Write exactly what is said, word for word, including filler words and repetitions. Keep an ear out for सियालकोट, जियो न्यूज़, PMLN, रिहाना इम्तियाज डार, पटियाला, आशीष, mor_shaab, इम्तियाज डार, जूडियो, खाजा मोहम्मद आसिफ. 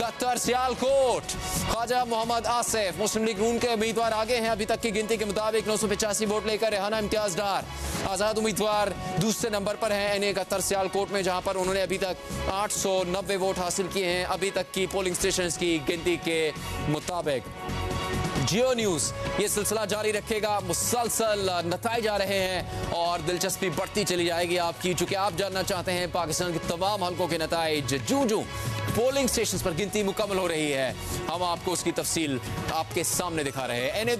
Qatar, सियालकोट। खाजा मोहम्मद आसिफ Muslim League Noon के उम्मीदवार आगे हैं। अभी तक की गिनती के मुताबिक नौ सौ पचासी वोट लेकर रिहाना इम्तियाज डार आज़ाद उम्मीदवार दूसरे नंबर पर हैं। एन ए कतर सियालकोट में, जहां पर उन्होंने अभी तक आठ सौ नब्बे वोट हासिल किए हैं, अभी तक की पोलिंग स्टेशन की गिनती के मुताबिक। जियो न्यूज़ ये सिलसिला जारी रखेगा। मुसलसल नताए जा रहे हैं और दिलचस्पी बढ़ती चली जाएगी आपकी, चूंकि आप जानना चाहते हैं पाकिस्तान के तमाम हलकों के नताइज। जूं जूं पोलिंग स्टेशन पर गिनती मुकम्मल हो रही है, हम आपको उसकी तफसील आपके सामने दिखा रहे हैं।